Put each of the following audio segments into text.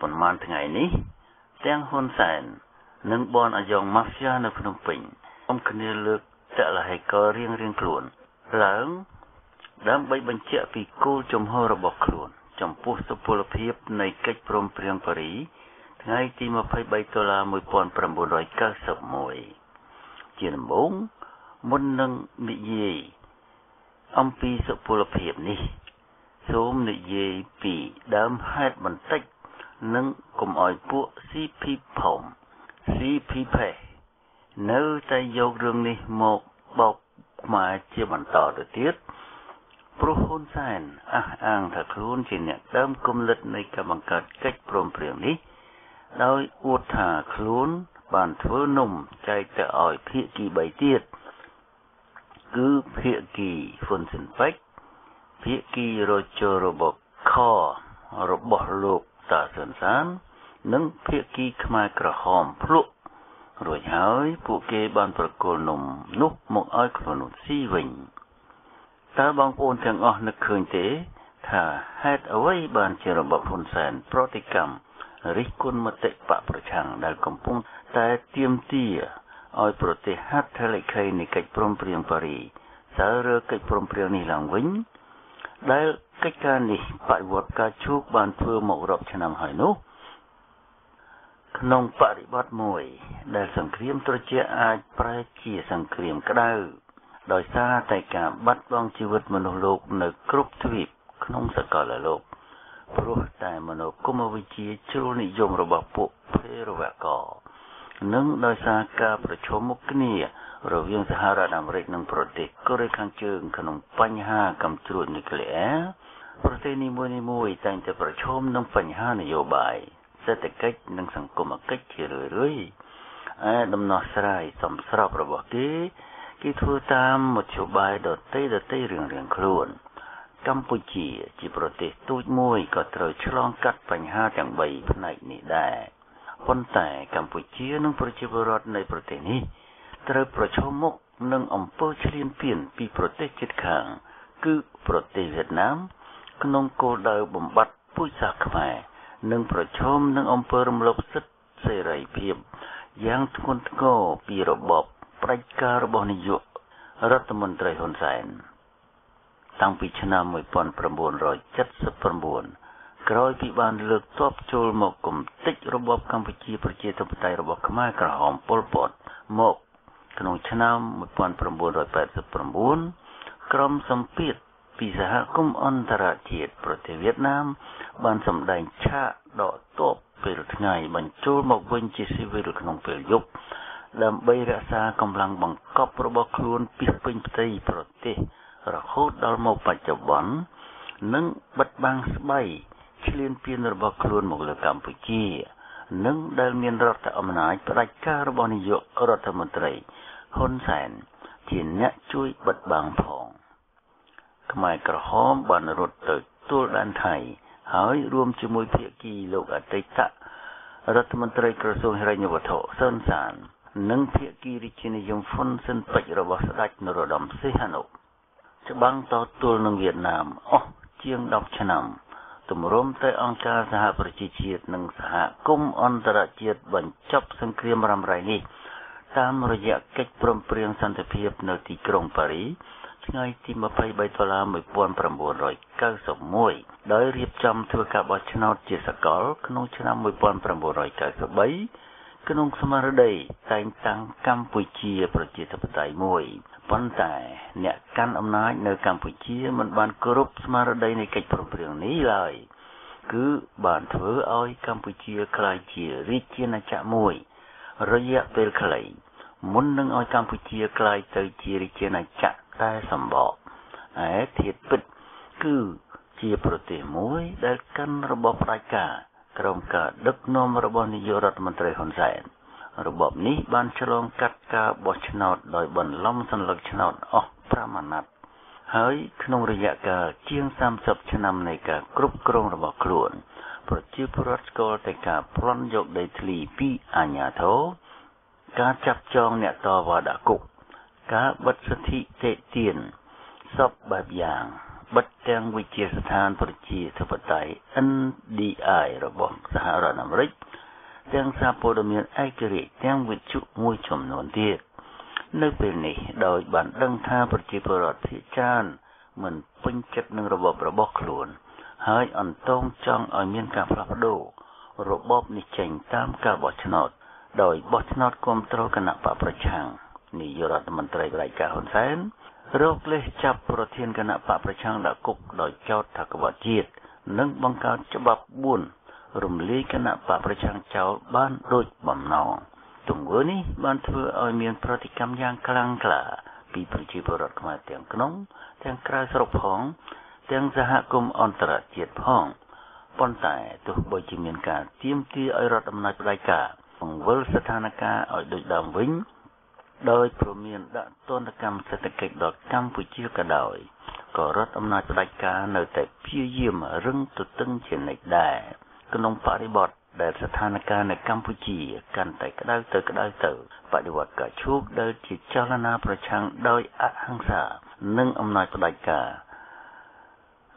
Punman Tangini, Tang Hun San, Nungbon a young Mafia Numping, Umkanil Talahiko Ring Ring Clun, Lang, Dam by Banchapi Cool Jum Horrible Clun, Jumpost to pull a peep naked from Priampari, Tangai team of Pai Baitola Mupon Pramboy Castle Moy. Jim Bong, Munung Ye, Umpiece of pull a peep knee. Soom the ye pee, damn head one take, nung come I put CP palm, CP pay. No tay yogni mo bok my chimant the tear. Prohon sign, ah, ang the cloon chin, damn cum let make a mancat cake from primly. Now would her cloon, ban twernum, chai the oi peaky by tear. Goo peaky, funsen pike. Piki Rocho Robok Ka Robohluk Tasan San Nung Piki Kmakrahom Pluk Royhai Puke Ban Prakonum Nuk Mok Ikonut Sea Wing Tabang Pon Tang on the Kunte Ta Head Away Ban Cherobok Funsan Proticam Rikun Matek Paprachang Dal Compung Ta Tim Tia Oi Prote Hat Telekai Nikai Promprium Pari Sara Kai Promprioni Lang Wing Dal Kakani, but what Kachuk Bantu Mogrop Chanam Hainu Knong Pari Bat Moy, Dal San Cream Troche Aj Prai Chi San Cream Krau, Doisa Taika, Bat Bong Chiwit Monolog, No Krup Twip, Knong Sakala Log, Pro Timano Kumavichi, Churuni Yomrobapo, Perovaka, Nung Doisa Kaprachomukni. Rovian Sahara and Regnum Prote, Korekan Chung, Kanum Panya, come true nuclear. Proteni Muni Mui, time to perch home, no Panyhan, you buy. Set a kite, Nansan Koma Kate, Rui. Adam Nosrai, some shrub roboki. Kit who time, what you buy, the tay the tailing and clone. Campuchi, she protest, two mui, got through chlong cut Panyhat and wave night ni die. One time, Campuchi, no prochiborot, no proteni. Prochomok Nung Umpochilian Pin be protected Kang, Goo protect Vietnam, Knonko Dao Bombat Pusakmai, Nung Prochom Nung Umperum Lobset, Serai Pim, Yang Tunko, Piro Bob, Prakar Bonijo, Rotamon Drehon Sign. Tampichanam upon Prambon Roy, Jetsa Prambon, Croy Piban look top chol mokum, take Robob Kampuchi, Purchase of Tirobok Microhome, Polpot, Mok. Knochanam, upon Prombora Pats of Prombon, Crom some pit, Pisa Hakum on Taratiet, Prote Vietnam, Bansam Dine Cha, Dot Top, Pilt Nai, Banchum of Bunches, Civil Knompel Yop, Lambaira Sa, Complang Bank, Copper Bocloon, Pippin Tay Prote, Rahot Dalmo Pachabon, Nung Bat Bangs by, Chilin Pinner Bocloon Mogla Campuchia. Nung Dalmian Rota Omnai, Prakar Bonio Rotamutray, Honsan, Tin Natui, but Bang Pong. Kmaker Home, Ban Rotter, Tool and High, High Room Chimui Piki, Look at Tata, Rotamutray Crosso Herenovato, Sansan, Nung Piki Richin Yum Funsen Pajravas Ratnorodam, Sihano, Chabang Tot Tool Nung Vietnam, Oh, Chiang Dop Chanam. Tomorrow, the Anka Saha Prachichiat Nung Saha, Kum on the Ratiat, Ban Chops and Cream Ram Riley, Tam Roya Cake from Prions and the Piep Noti Krom Pari, Tonight Timapai by Tolam with one from Bonroy, Cows of Moy, Diary Chum to a Cabachanot Jessakal, Knochanam with one from Bonroy, Cows of Bay, Knung Sumaraday, Time Tang Campuchi, a project of Tai Moy, Pontai, Nia Can of Night, No Campuchi, and Ban Korup Sumaraday Naked from Prioni Lai, Goo Ban Tho, Oi Campuchi, Claichi, Richie and a Chat Moy, Roya Pelclay, Mundung Oi Campuchi, Clai, Toichi, Richie and a Chat, Tai Sambok, I hit put Goo, Chia Prote Moy, Del Can Robo Praka. Kromka, Duck Nom Robon Yorat Montre Honsain. Robob Ni Banchalong Katka, Bochnot, Loibon Lomson Lochnot, Oh, Pramanat. Hai Knoriaka, Ching Sam Subchanamneka, Krup Krom Roboclon. Protuperotsko Teka, Plonjok de Tli, P. Anyato. Ka Chap Chong Natova Dakuk. Ka Batsati Te Tien. Sob Babyang. But then we just stand for the G to put I and the I robot Sahara number. Then support the mere accurate. Then we took much on one day. No penny, dog band, dung time for cheaper or chan. When pinchip number of robot clone. High on Tom Chong or Mian Capado. Robot ni chain tam car botchnot. Dog botchnot come through can up a chang. Ni your ottoman tribe like Kahon sign.Rogless chap protein can up a chang that cook like chow talk about it. Nung bunk out chubab boon. Rumley can up a chang chow ban root bum now. Tungoni, bantu or mean proticam yang clankla. People cheaper at my tank long, then cries rock hong, then the hackum on the jet hong. Pontai to Boyimian car, TMT or rotom night like car. On world satanaka or the down wing.Doi promian that ton the cam set the cake dot cam with you cadoi. Corrot on night like car, no type pure yum, rung to tung chin like die. Canong paribot, that's a tanaka and campuchi, can take out the cadito. But the waka chook, dirty chalana prochang, doi at hangsa, nung on night like car.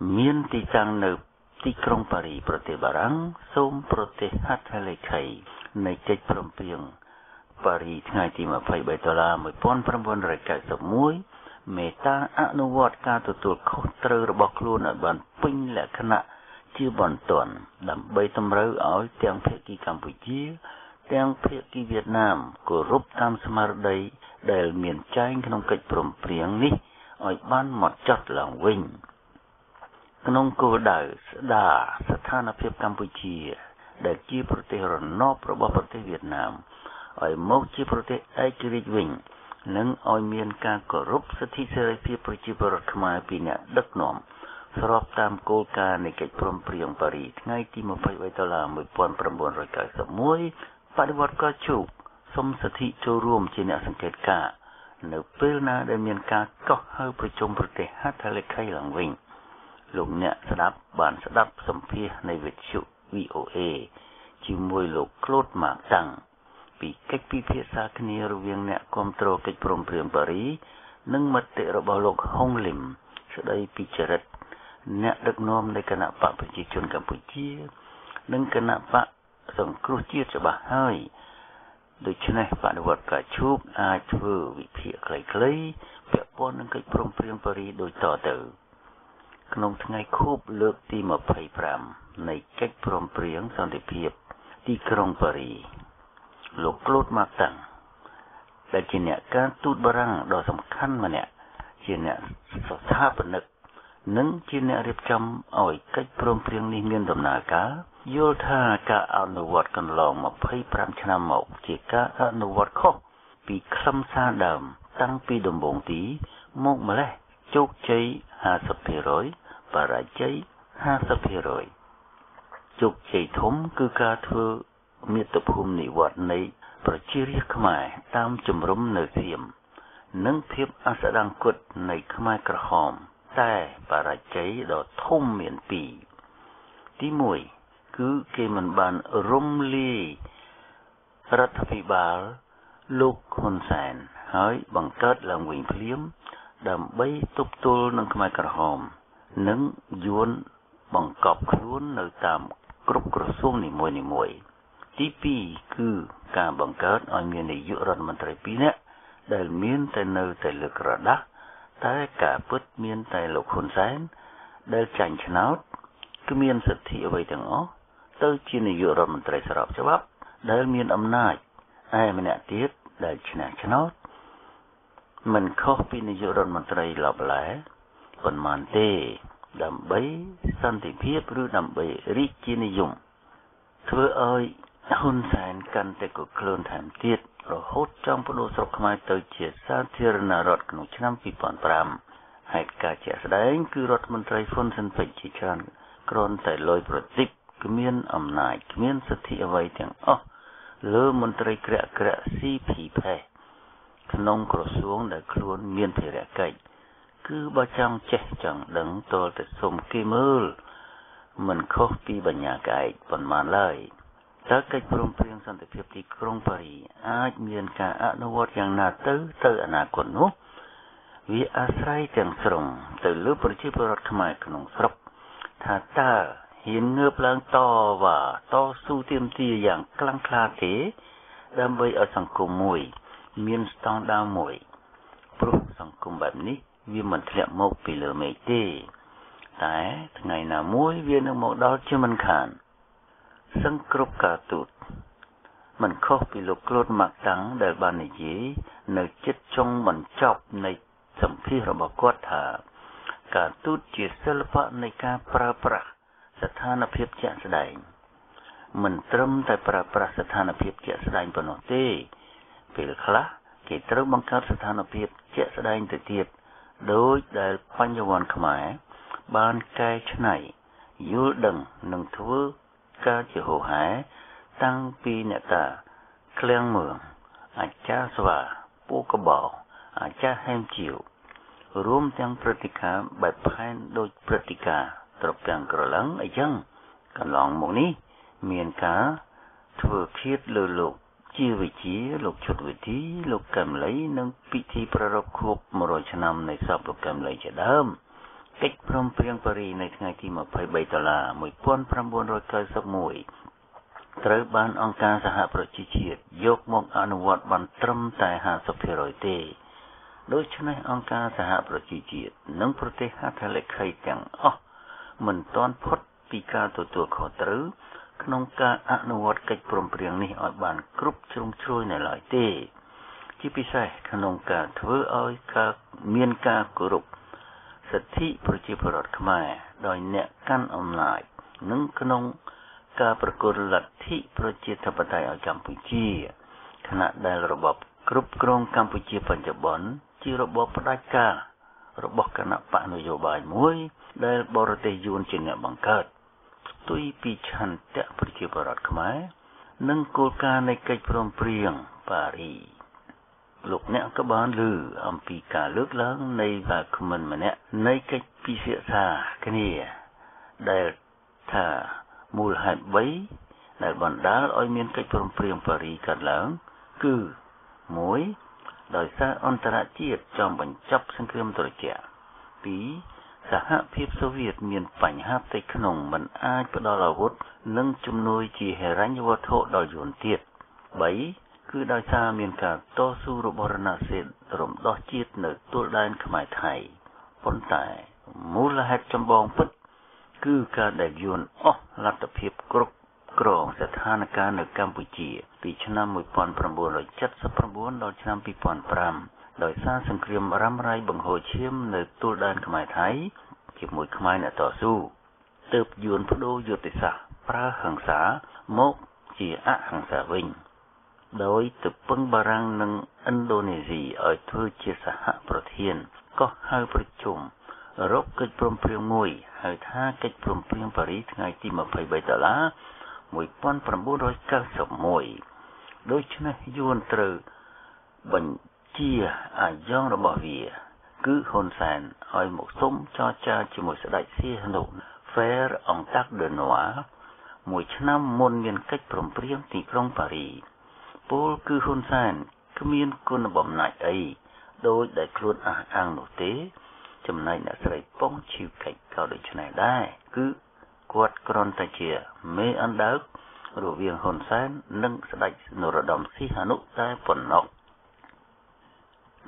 Mean tea tang no tea crong pari prote barang, som prote hat halekai, naked from piung.Paris ថ្ងៃទី23ដុល្លារ 1991 មេតាអនុវត្តការទទួលខុសត្រូវរបស់ខ្លួនឲ្យបានពេញលក្ខណៈជាបន្ទាន់ដើម្បីតម្រូវឲ្យទាំងភាគីកម្ពុជាទាំងភាគីវៀតណាមគោរពតាមស្មារតីដែលមានចែងក្នុងកិច្ចព្រមព្រៀងនេះឲ្យបានមកចត់ឡើងវិញក្នុងគោលដៅស្ដារស្ថានភាពកម្ពុជាដែលជាប្រទេសរណបរបស់ប្រទេសវៀតណាមឲ្យមកជាប្រទេសឯករាជ្យវិញនិងឲ្យមានការគោរពសិទ្ធិសេរីភាពប្រជាពលរដ្ឋខ្មែរពីអ្នកដឹកនាំស្របតាមគោលការណ៍នៃកិច្ចព្រមព្រៀងប៉ារីសថ្ងៃទី23ដុល្លារ 1991 បដិវត្តន៍ក៏ជួបសុំសិទ្ធិចូលរួមជាអ្នកសង្កេតការណ៍នៅពេលណាដែលមានការកោះហៅប្រជុំប្រទេសហត្ថលេខីឡើងវិញលោកអ្នកស្ដាប់បានស្ដាប់សម្ភាសន៍នៃវិទ្យុ VOA ជាមួយលោកក្លូតម៉ាកតាំងពីកិច្ចពិភាក្សាគ្នារវាងអ្នកគ្រប់គ្រងកិច្ចព្រមព្រៀងប៉ារីសនិងមតិរបស់លោកហុងលឹមស្ដីពីចរិតអ្នកដឹកនាំនៃគណបកប្រជាជនកម្ពុជានិងគណបកសង្គ្រោះជាតិច្បាស់ហើយដូច្នេះបដិវត្តន៍កាឈូកអាចធ្វើវិភាគខ្លីៗពាក់ព័ន្ធនឹងកិច្ចព្រមព្រៀងប៉ារីសដូចតទៅក្នុងថ្ងៃខួបលើកទី25នៃកិច្ចព្រមព្រៀងសន្តិភាពទីក្រុងប៉ារីសលោកក្លូតម៉ាតាំងដែលជាអ្នកការទូតបារាំងដ៏សំខាន់ម្នាក់ជាអ្នកស្ថាបនិកនិងជាអ្នករៀបចំឲ្យកិច្ចព្រមព្រៀងនេះមានដំណើរការយល់ថាការអនុវត្តកន្លង25ឆ្នាំមកជាការអនុវត្តខុសពីខ្លឹមសារដើមតាំងពីដំបូងទីមកម្ល៉េះជោគជ័យ 50% បរាជ័យ 50% ជោគជ័យធំគឺការធ្វើមាតុភូមិនិវត្តន៍នៃប្រជារាស្ត្រខ្មែរតាមជំរំនៅសៀមនិងភាពអស្ដង្គតនៃខ្មែរក្រហមតែបរាជ័យដ៏ធំមានពីរទី1គឺគេមិនបានរំលាយរដ្ឋាភិបាលលោកហ៊ុនសែនហើយបង្កើតឡើងវិញភ្លាមដើម្បីទប់ទល់នឹងខ្មែរក្រហមនិងយួនបង្កប់ខ្លួននៅតាមគ្រប់ក្រសួងនីមួយៗទី2គឺការបង្កើតឲ្យមាននាយករដ្ឋមន្ត្រី2នាក់ដែលមានតែនៅតែលើក្រដាស់តែការពិតមានតែលោកហ៊ុនសែនដែលចាញ់ឆ្នោតគឺមានសិទ្ធិអ្វីទាំងអស់ទៅជានាយករដ្ឋមន្ត្រីស្របច្បាប់ដែលមានអំណាចឯម្នាក់ទៀតដែលឈ្នះឆ្នោតមិនខុសពីនាយករដ្ឋមន្ត្រីឡបឡែប៉ុន្មានទេដើម្បីសន្តិភាពឬដើម្បីរាជានិយមធ្វើឲ្យហ៊ុនសែនកាន់តែកខ្លួនតាមទៀតរហូតចង់បដូរស្រុកខ្មែរទៅជាសាធារណរដ្ឋក្នុងឆ្នាំ2005ហេតុការណ៍ជាក់ស្ដែងគឺរដ្ឋមន្ត្រីហ៊ុនសែនពេជ្រជាច្រើនគ្រាន់តែលយប្រតិបគ្មានអំណាចគ្មានសិទ្ធិអ្វីទាំងអស់លើមន្ត្រីក្រាក់ក្រាក់ CPP ក្នុងក្រសួងដែលខ្លួនមានភារកិច្ចគឺបើចង់ចេះចង់ដឹងតលទៅសុំគេមើលមិនខុសពីបញ្ញាកាយប៉ុន្មានឡើយតើកិច្ចព្រមព្រៀងសន្តិភាពទីក្រុងប៉ារីសអាចមានការអនុវត្តយ៉ាងណាទៅអនាគតនោះ We are citing strong the Lupertiper Macron Srop Tata in the plan Tova, Tor Sutim T. Yang Clan Clate, Damboy or Sankumui, Mean Stone Damoy. Proof Sankumbabni, we must let more pillow make day. Tie, Naina Mui, we know more document can. Sankrup Cartut. Man copy look close Mactang, the Baniji, no chit chong man chop, night. Some people about God have got to just self up in the car, prapra, Satana Pip Jazz Dine. Muntrum the prapra Satana Pip Jazz Dine Bonote. Pilcla, Ketrum Bancar Satana Pip Jazz Dine the Tip, Doge the Panjawan Kamai, Ban Kai Chnai, Yuldung Nung Twu, Kajiho Hai, Tang Pinata, Clang Mung, Achaswa, Pokaball. Acha Ham Chiu Room Tang Pratica by Pine Dog Pratica Drop Yang Grolang a young Kalong Moni Mianka to Kid Lulu Chivichi Look Chudwiti Look Kamlay Nung Piti Prarokop Morochanam Nesap Kamlay Jadam Take from Priang Pari Night Nightima Pai Baitala Mupon Prambon Rokas of Mui Trabban Onka Saha Prochichi Yok Mok and Wat Ban Trum Tai Has of Heroite. Dochne Anka Sahaprojit, Nung Prote Hatale Kaitang, oh, Munton Pot Pika to Kotru, Knonka Anuat Kate Prompriani or Ban Krup Trum Truna like day. Chipisai Kanonka Twu Oika Mianka Kurup Sati Projipur Khmer, Doinet Kan Online, Nung Knong Kaprakur Lati Projitapatai or Campuchia, Kanat Dal Robob Krup Krong Campuchia Panjabon. Robot Praka, Robot Kanapa no Yobai Mui, Del Borte Jun China Bankat. Tui Pichan Taprikiparat Khmer, Nunkulka Naked from Priang, Paris. Look Nakaban Lu, Ampika Luk Lang, Neva Kuman Manet, Naked Pisha, Kania, Del Ta, Mulhat Bay, Del Bandal, Oimian Kate from Priang Paris Kadlang, Ku, Mui. Doi sa ontarajiet chom banchop sangkrim torjia. Pi Sahapip Soviet mien panh hap tai knong man ai pdol awut nung chumnoi chi heranyawatho dol yon tiet. 3 គឺ ដោយ សារ មាន ការ ត ស៊ូ របស់ រណសិល រំ ដោះ ជាតិ នៅ ទួល ដែន ខ្មែរ ថៃ ប៉ុន្តែ មូល ហេតុ ចម្បង ពិត គឺ ការ ដែល យួន អស់ លទ្ធភាព គ្រប់ ក្រង ស្ថានភាព នៅ កម្ពុជា ពី ឆ្នាំ 1979 ដល់ ឆ្នាំ 2005 ដោយ សារ សង្គ្រាម រ៉ាំរ៉ៃ បង្ហូរ ឈាម នៅ ទួល ដែន ខ្មែរ ថៃ ជាមួយ ខ្មែរ អ្នក ត ស៊ូ ទើប យួន បដូរ យុទ្ធសាស្ត្រ ប្រើ ហិង្សា មក ជា អហិង្សា វិញ ដោយ ទៅពឹង បារាំង និង ឥណ្ឌូនេស៊ី ឲ្យ ធ្វើ ជា សហប្រធាន កោះ ហៅ ប្រជុំ រក កិច្ច ព្រមព្រៀង មួយ ហៅ ថា កិច្ច ព្រមព្រៀង ប៉ារីស ថ្ងៃ ទី 23 ដុល្លារ 1991 ដូច្នេះ យួន ត្រូវ បញ្ជា អាយ៉ង របស់ វា គឺ ហ៊ុន សែន ឲ្យ មក សុំ ចរចា ជាមួយ ស្ដេច សីហនុ ហ្វែរ អង្តាក់ ដឺ ណូអា មួយ ឆ្នាំ មុន មាន កិច្ច ព្រមព្រៀង ទី ក្រុង ប៉ារីស ពល គឺ ហ៊ុន សែន គ្មាន គុណ បំណាច់ អី ដោយ ដែល ខ្លួន អះអាង នោះ ទេ ចំណែក អ្នក ស្រី ពង ជីវ កិច្ច ក៏ ដូច្នេះ ដែរ គឺ Quad Crontagia, May and Doug, Ruvian Honsan, Nung Slight Norodom Sihanu, Tai Ponok.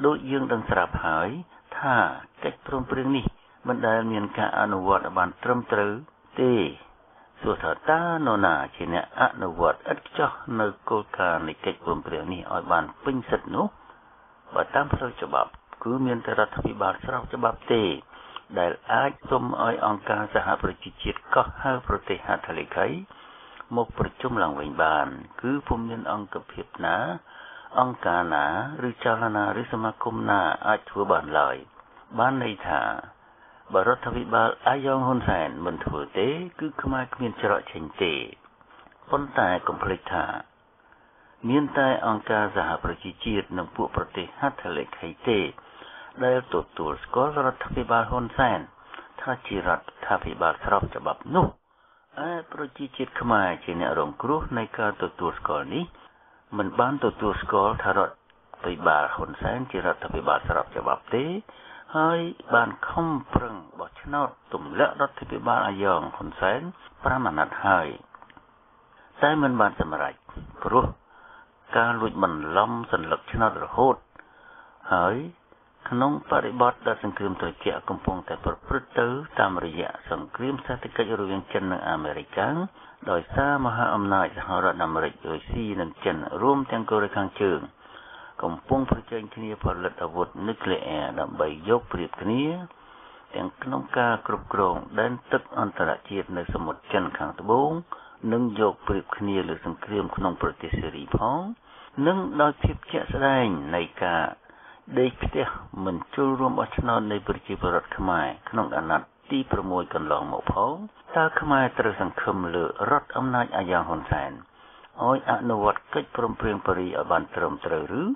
Do Yung Dung Trap High, Ta, Ket Prum Prini, Mandamian Ka Anu Wat Aban Trum Tru, Te, Sutata Nona, China Anu Wat Atcha, No Kolka, Niket Prum Prini, Aban Pinsat No, Batam Sochabab, Kumian Teratabi Bar Srochabab Te. ដែលអាចសុំឲ្យអង្គការសហប្រជាជាតិកោះហៅប្រទេសហាថលេខីមកប្រជុំឡើងវិញបានគឺពុំមានអង្គភាពណាអង្គការណាឬចលនាឬសមាគមណាអាចធ្វើបានឡើយបានន័យថាបរដ្ឋាភិបាលអាយ៉ងហ៊ុនសែនមិនធ្វើទេគឺខ្មែរគ្មានចរចាចេញទេ ដែលទទួលស្គាល់រដ្ឋាភិបាលហ៊ុនសែនថាជារដ្ឋាភិបាលស្របច្បាប់នោះឯប្រជាជាតិខ្មែរជាអ្នករងគ្រោះនៃការទទួលស្គាល់នេះមិនបានទទួលស្គាល់ថារដ្ឋាភិបាលហ៊ុនសែនជារដ្ឋាភិបាលស្របច្បាប់ទេ Hai ban không prung bot not tum lợt đốt thì bị ban ai dòng con sen pramanat hai. Tại mình ban xem lại, pro ca lụi mình lom sần lợt cho nó được hốt. Hai khung phải bot đã sừng kìm tới chợ công phong tại bờ bờ tứ tam rịa sừng kìm sát cái chỗ riêng chân ở America. Đòi xa mà hạ âm lại họ đã nằm rịch rồi si nằm chân rôm tăng cơ ra kháng trường. Công phong phá chênh kinh nghiệm phá lật ở vụt nước lệ đậm bày dốc phịp kinh nghiệm. Tăng nông ca cực rộng đến tức ơn tả chiếc nơi xa một chân kháng tư bốn. Nâng dốc phịp kinh nghiệm lực xâm kìm nông phá tế xử lý phong. Nâng đòi phịp chạy xa đành này cả. Đây phí tế mình chôn rôm ở chân nôn nơi bật chế phá rật khám ai nông đà nặng. Tí bà môi cần lòng mẫu phóng, ta khám ai trở sang khâm lửa rốt âm nách ai dàng hồn sàn. Ôi ạ nô vật cách bồm priêng bà rì ở bàn trầm trở rứ.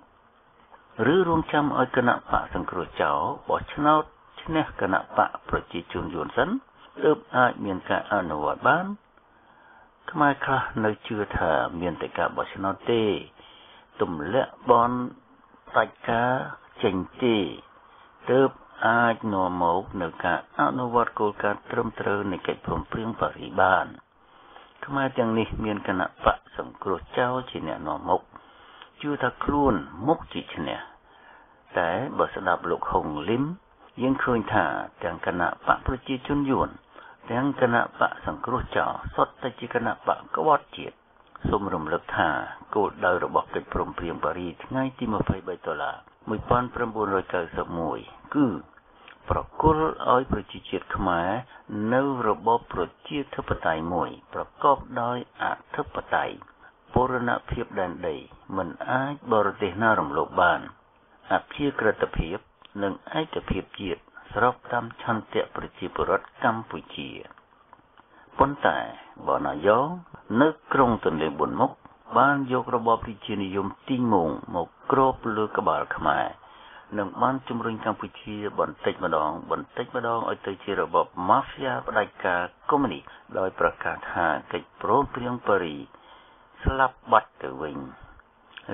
Rứ rung chăm ôi cân nạ phạ sang cửa cháu, bỏ chân áo chân nét cân nạ phạ bởi chí chung dồn sẵn, ướp ai miền cả ạ nô vật bán. Khám ai khá nơi chưa thả miền tại cả bỏ chân áo tê, tùm lẹ bon tạch cá chành tê, tớp. Ai nô mẫu nữ cả ác nô vật cô cả trầm trơ này cái phồng phiêng và rỉ bàn. Thưa mai tiếng này miền cả nạp vạ sầm cột trao chỉ nè nô mộc chưa thắc luôn mốc chỉ nè. Tại bờ sạt đạp lục hồng lim yên khơi thả tiếng cả nạp vạ pro chi chun yuồn tiếng cả nạp vạ sầm cột trào sót tay chỉ cả nạp vạ có bọt chìt. Xôm rầm lực thả cô đời rồi bọc cái phồng phiêng và rỉ ngay tim mà phải bay tơ là 1991 គឺ ប្រកបដោយអធិបតេយ្យមិនអាចបរទេសណារំលោភបានអភិជាក្រិតភាពនឹងឯកភាពជាតិស្របតាមឆន្ទៈប្រជាពលរដ្ឋកម្ពុជាប៉ុន្តែបើនៅរបបប្រជានិយមទីមុខ បានយករបបប្រជានិយមទីងមកគ្របលើក្បាលខ្មែរ នឹងបានជំរុញកម្ពុជាបន្តិចម្ដងឲ្យទៅជារបប Mafia ផ្ដាច់ការកុម្មុយនីសដោយប្រកាសថាកិច្ចព្រមព្រៀងប៉ារីស្លាប់បាត់ទៅវិញ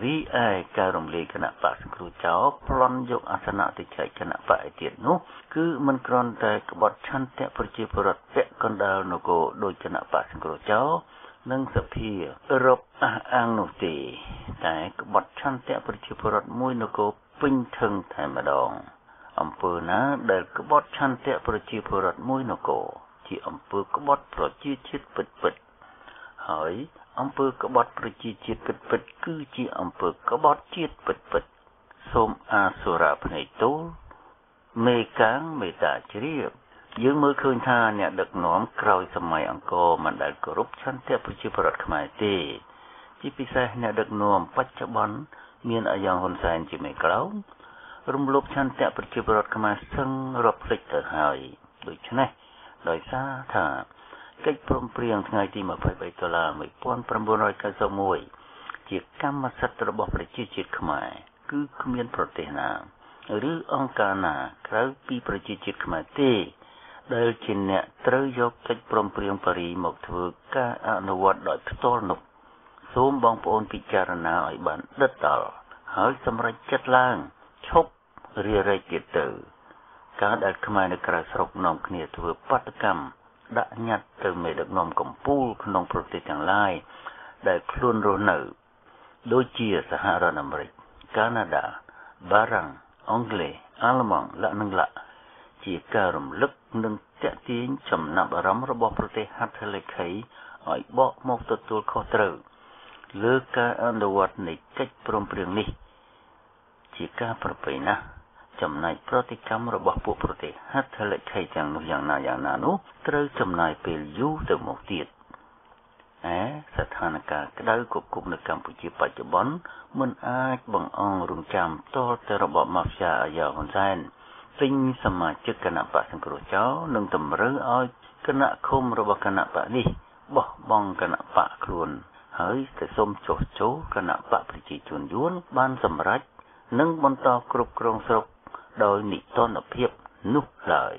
រីឯការរំលាយកគណៈបក្សសង្គ្រោះចោលប្លន់យកអាសនៈតិចៃគណៈបក្សឯទៀតនោះគឺមិនគ្រាន់តែក្បត់ឆន្ទៈប្រជាពលរដ្ឋពាក់កណ្ដាលនគរដោយគណៈបក្សសង្គ្រោះចោល និងសភារົບអះអាងនោះទេតែក្បត់ឆន្ទៈប្រជាពលរដ្ឋមួយនគរពេញថឹងតែម្ដងអំពើណាដែលក្បត់ឆន្ទៈប្រជាពលរដ្ឋមួយនគរជាអំពើក្បត់ប្រជាជាតិពិតៗហើយអំពើក្បត់ប្រជាជាតិពិតៗសូមអាសូរាភ្នែកទូលមេកាងមេតាជ្រាប យើងមើលឃើញថាអ្នកដឹកនាំបច្ចុប្បន្នមានអាយ៉ងហ៊ុនសែនជាមេក្រោមរំលោភឆន្ទៈប្រជាពលរដ្ឋខ្មែរ ដែលជាអ្នកត្រូវយកកិច្ចព្រមព្រៀងប៉ារីមកធ្វើការអនុវត្តដោយផ្ទាល់នោះសូមបងប្អូនពិចារណាឲ្យបានដិតដល់ហើយសម្រេចចិត្តឡើងឈប់រាយរែកទៀតទៅការដែលខ្មែរនៅក្រៅស្រុកនាំគ្នាធ្វើបាតកម្មដាក់ញត្តិទៅមេដឹកនាំកំពូលក្នុងប្រទេសទាំងឡាយដែលខ្លួនរស់នៅដូចជាសហរដ្ឋអាមេរិក ជាការរំលឹកនឹងតេទៀងចំណាប់អារម្មណ៍របស់ប្រទេសហត្ថលេខីឲ្យបកមកទទួលខុសត្រូវលើការអនុវត្តនៃកិច្ចព្រមព្រៀងនេះជាការប្រពៃណាស់ចំណាយប្រតិកម្មរបស់ពួកប្រទេសហត្ថលេខីទាំងនោះយ៉ាងណា ពេញសមាជិកគណៈបក្សសង្គ្រោះចោលនឹងតម្រូវឲ្យគណៈខុំរបស់គណៈបក្សនេះបោះបង់គណៈបក្សខ្លួនហើយតែសូមចោះចូលគណៈបក្សប្រជាជនយួនបានសម្រេចនិងបន្តគ្រប់គ្រងស្រុកដោយនីតិរដ្ឋភាពនោះឡើយ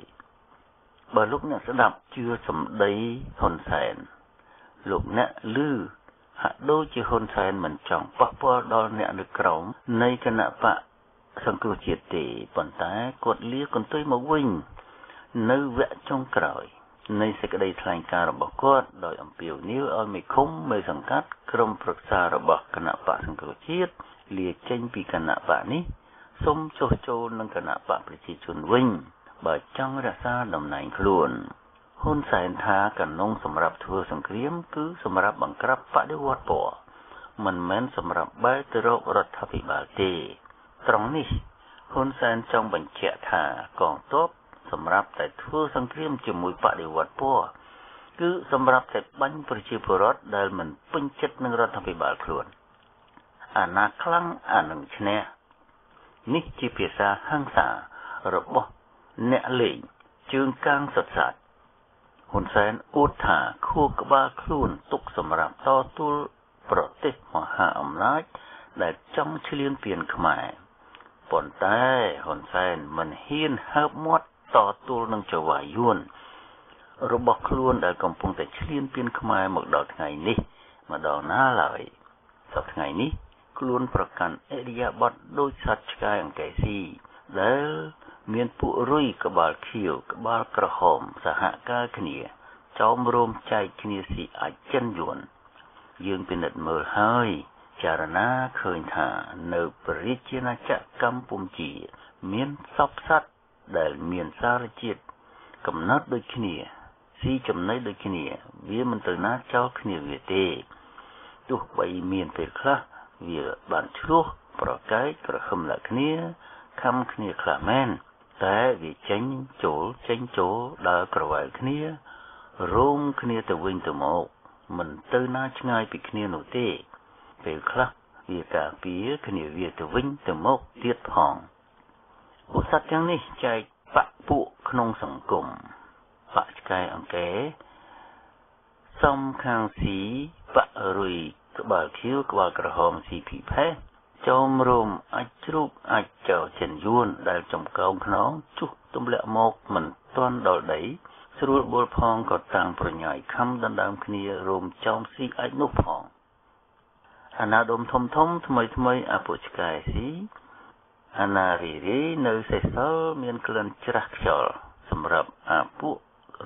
បើលោកអ្នកស្ដាប់ជឿសម្ដីហ៊ុនសែនលោកអ្នកឮហាក់ដូចជាហ៊ុនសែនមិនចង់ប៉ះពាល់ដល់អ្នកនៅក្រោមនៃគណៈបក្ស សង្គ្រោះជាតិទេប៉ុន្តែគាត់លាកន្ទុយមកវិញនៅវគ្គចុងក្រោយនៃសេចក្តីថ្លែងការណ៍របស់គាត់ដោយអំពាវនាវឲ្យមេឃុំមេសង្កាត់ក្រុមប្រឹក្សារបស់គណៈបកសង្គ្រោះជាតិលាចេញពីគណៈបកនេះសូមចុះចូលនឹងគណៈបកប្រជាជនវិញបើចង់រក្សាតំណែងខ្លួនហ៊ុនសែនថាកណ្ដុងសម្រាប់ធ្វើសង្គ្រាមគឺសម្រាប់បង្ក្រាបបដិវត្តន៍ពណ៌មិនមែនសម្រាប់បែរទៅរករដ្ឋាភិបាលទេត្រង់នេះហ៊ុនសែនចង់បញ្ជាក់ថាកងទ័ពសម្រាប់តែធ្វើសង្គ្រាមជាមួយបដិវត្តន៍ពណ៌គឺសម្រាប់តែបាញ់ប្រជាពលរដ្ឋដែលមិនពេញចិត្តនឹងរដ្ឋាភិបាលខ្លួនអាណាខ្លាំងអានឹងឈ្នះនេះជាភាសាហិង្សារបស់អ្នកលេងជើងកាងសុតសាតហ៊ុនសែនអួតថាខួរក្បាលខ្លួនទុកសម្រាប់តទល់ប្រទេសមហាអំណាចដែលចង់ឈ្លានពានខ្មែរប៉ុន្តែហ៊ុនសែនមិនហ៊ានហើបមាត់តទល់នឹងចវាយួនរបស់ខ្លួនដែលកំពុងតែឈ្លានពានខ្មែរមកដល់ថ្ងៃនេះម្ដងណាឡើយសប្ដថ្ងៃនេះខ្លួនប្រកាន់អរិយាប័ត្រដោយសត្វឆ្កែអង្កេស៊ីដែលមានពួករុយក្បាលខៀវក្បាលក្រហមសហការគ្នាចោមរោមចែកគ្នាស៊ីអាចិនយួនយើងពិនិត្យមើលហើយចារណាឃើញថានៅប្រជាជាណាចក្រកម្ពុជាមានសពសត្វដែលមានសារជាតិកំណត់ដូចគ្នាស៊ីចំណីដូចគ្នាវាមិនទៅណាចោលគ្នាវាទេទោះបីមានពេលខ្លះវាបានឆ្លោះប្រកែកប្រហឹមឡើងគ្នាខំគ្នាខ្លះមែនតែវាចេញចូលដើរក្រវែលគ្នារួមគ្នាទៅវិញទៅមកមិនទៅណាឆ្ងាយពីគ្នានោះទេពេលខ្លះវាការពារគ្នាវាទៅវិញទៅមកទៀតផងឧស្សាហ៍ទាំងនេះចែកបាក់ពួកក្នុងសង្គមបាក់ឆ្កែអង្កែសំខាងស៊ីបាក់រុយក្បាលខៀវក្បាលក្រហមស៊ីភីផេចោមរោមអាចជ្រូកអាចចោលចិនយួនដែលចំកោងខ្នងជុះទម្លាក់មកមិនទាន់ដល់ដីស្រួលបុលផងក៏តាំងប្រញាយខំដណ្ដើមគ្នារោមចោមស៊ីអាចនោះផងអាណាដុំធំថ្មីអពុឆ្កែស៊ីអាណារីរីនៅសេះសល់មានក្លិនច្រាស់ខ្យល់សម្រាប់អពុ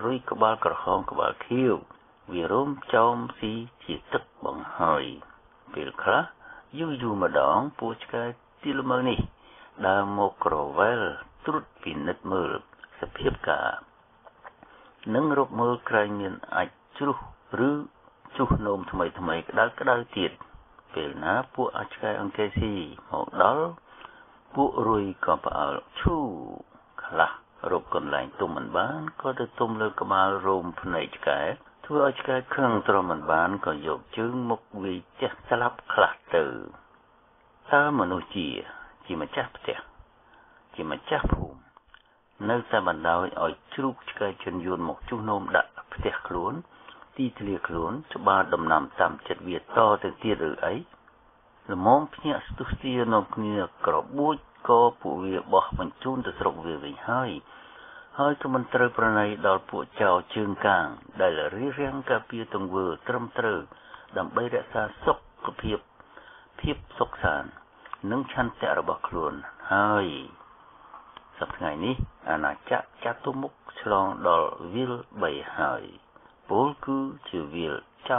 រុយក្បាលក្រហមក្បាលខៀវវារោមចោមស៊ីជាទឹកបង្ហើយពេលខ្លះយូរម្ដងពួកឆ្កែទីលមើនេះដើរមកក្រវែលត្រួតពិនិត្យមើលសភាពការនឹងរកមើលក្រែងមានអាចជ្រុះឬជុះនោមថ្មីក្តៅទៀតពេលណាពួកអាចឆ្កែអង្កេស៊ីមកដល់ពួករុយក៏ផ្អើលឈូខ្លះរកកន្លែងទុំមិនបានក៏ទៅទុំលើក្បាលរោមភ្នែកឆ្កែធ្វើឲ្យឆ្កែខឹងទ្រាំមិនបានក៏យកជើងមកវាយចេះស្លាប់ខ្លះទៅតើមនុស្សជាម្ចាស់ផ្ទះជាម្ចាស់ភូមិនៅតែបណ្ដោយឲ្យជ្រូកឆ្កែចិនយួនមកជុះនោមដាក់ផ្ទះខ្លួនទីធ្លាខ្លួនច្បាស់ដំណាំតាមចិត្តវាតទៅទៀតឬអីល្មមភ្ញាក់ស្ទុះស្ទានៅគ្នាក្របួចក៏ពួកវាបោះបញ្ជូនទៅស្រុកវាវិញហើយក៏មិនត្រូវប្រណីដល់ពួកចៅជើងកាងដែលរៀបរៀងការពារទង្វើត្រឹមត្រូវដើម្បីរក្សាសុខភាពភាពសុខសាន្តនិងឆន្ទៈរបស់ខ្លួនហើយសប្តាហ៍នេះអាណាចក្រចតុមុខឆ្លងដល់វាល3ហើយពលគឺជាវាលចៅ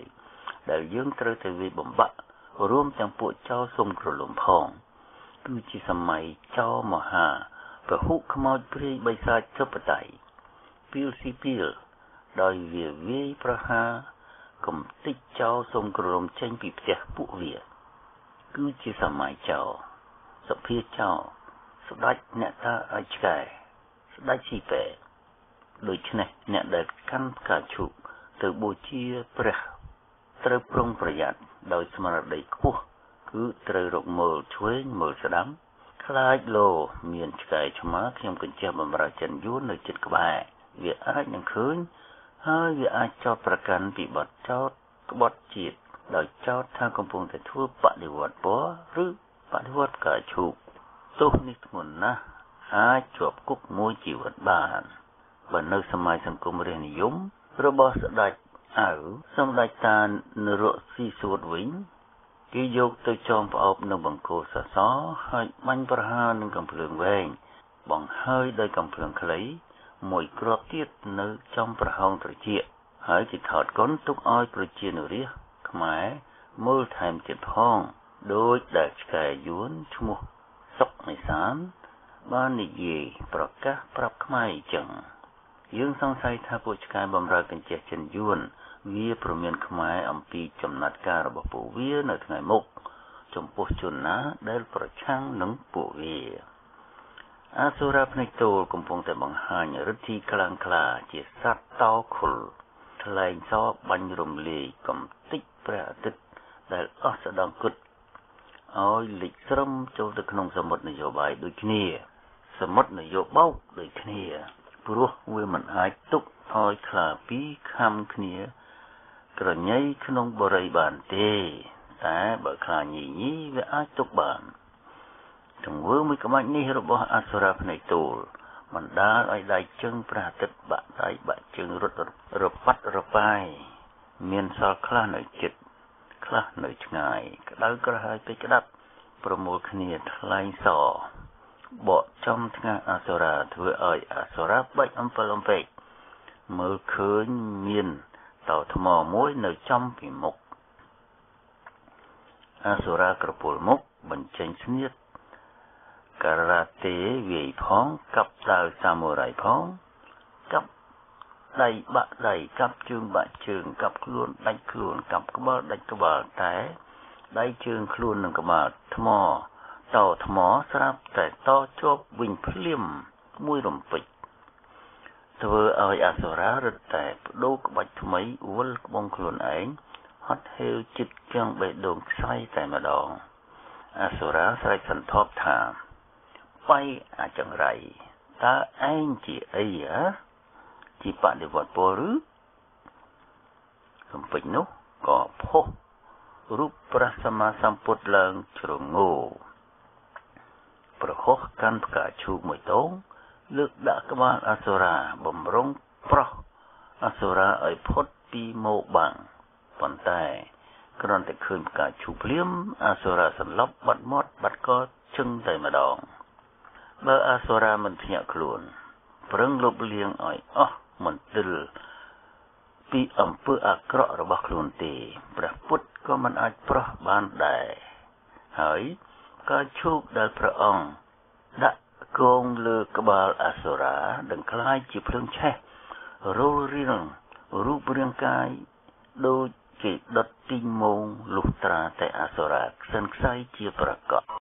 500ដែលយើងត្រូវទៅវាបំបាក់រួមទាំងពួកចៅសុំក្រលំផងគឺជាសម័យចៅមហាពហុខ្មោចព្រាយបិសាចចុបតៃពីលស៊ីពីលដោយវាវាយប្រហារកំទេចចោលសូមក្រលំចេញពីផ្ទះពួកវាគឺជាសម័យចោលសភាចោលស្ដេចអ្នកតាអាចឆ្កែស្ដេចស៊ីប៉ែដូច្នេះអ្នកដែលកាន់ផ្កាឈូកទៅបូជាព្រះត្រូវប្រុងប្រយ័ត្នដោយស្មារតីខ្ពស់គឺត្រូវរកមើលឆ្វេងមើលស្ដាំខ្លាចលោមានឆ្កែឆ្មាខ្ញុំកញ្ចេះបំរើចិនយួននៅចិត្តក្បែរវាអាចនឹងឃើញហើយវាអាចចោទប្រកាន់ពីបទចោទក្បត់ជាតិដោយចោទថាកំពុងតែធ្វើបដិវត្តពណ៌ឬបដិវត្តកាឈូកទោសនេះធ្ងន់ណាស់អាចជាប់គុកមួយជីវិតបានបើនៅសម័យសង្គមរាស្ត្រនិយមរបស់ស្ដេចអៅសម្ដេចតានរកស៊ីសួតវិញ Ký dục tôi chôn vào nông bằng cô xa xó, hơi manh vào hai nâng cầm phương vẹn, bằng hơi đôi cầm phương lấy, mùi cọp tiết nữ trong vào hông trời chịa. Hãy chỉ thọt con túc oi vào chìa nữ riêng, khmái, mưu thèm chịt hông, đôi đại kẻ dũng chung mục. Sốc này sáng, ba nị dì, bảo các bảo khmái chẳng. Dương song say tha bộ chạy bầm ra cần chè chân dũng, vì phần miền khmer âm pi chấm nát cả là bảo phủ vía nơi ngày mục chấm bổ chun ná để bảo chăng nâng phủ vía. Asura phnei tol cùng phong tại bằng hai nhà rất thi clang cla chỉ sát tao khul thay gió bắn rùm lì cầm tích bả tích để ớt đằng cút. Ôi lịch sớm châu từ khung sầm mốt nơi giọt bài đôi kia sầm mốt nơi giọt bao đôi kia. Pru vui mình ai túc thôi cla pi kham kia Cờ nháy khá nông bò rây bàn tê, ta bà khá nhì nhí với ách tốt bàn. Thằng vương mới có mạnh ní hả bó Asura Phnei Tol, mình đã ai đai chân pra tích bạc đáy bạc chân rốt rộp bắt rộp ai. Miền xa khá nơi chịch, khá nơi chừng ngài, cả đáy cơ hai bê cá đắp, bà mô khá nìa thay sọ. Bỏ trong thang ngạc Asura thưa ơi Asura bạch âm phà lâm phạch, mơ khớ miền. Tàu thầm mò mối nơi trong vì mục. Asura cờ bồn mục bằng chanh sinh nhất. Karate về phóng cặp tàu samurai phóng. Cặp đầy bạc đầy cặp chương bạc chương cặp luôn cặp cơ bạc đánh cơ bạc té. Đầy chương luôn nâng cơ bạc thầm mò. Tàu thầm mò sạp tẻ to cho bình phất liêm mùi rộng phịch. Thưa ơi Asura rất đẹp, đô các bạch thú mấy uống bông khuôn ánh, hót hêu chít chân bệ đồn xoay tại mà đòn. Asura xoay sẵn thóp thảm, bay à chẳng rảy, ta anh chị ấy á, chị bạn để vọt bó rứ. Cầm phịch nốt, có phô, rúp prasama samput lăng churu ngô. Pro khóc căn cả chú mùi tốn. Lực đã các bạn Asura bầm rong pro Asura ở phốt pi mô bằng phần tài các đoàn thể khơi cả chụp liếm Asura sẵn lóc bắt mót bắt có chân tay mà đòn bơ Asura mình thì nhạc luôn phần lục liêng ở mình từ pi ẩm phơ acro rồi bạc luôn tì và phút có mình ai pro ban đại hỡi ca chụp đại pro ông đã Công lừa các bạn Asura đừng khai chỉ phương che, rô riêng, rúp riêng cái, đôi chỉ đặt tinh mông lục tra tại Asura, sân say chia bạc.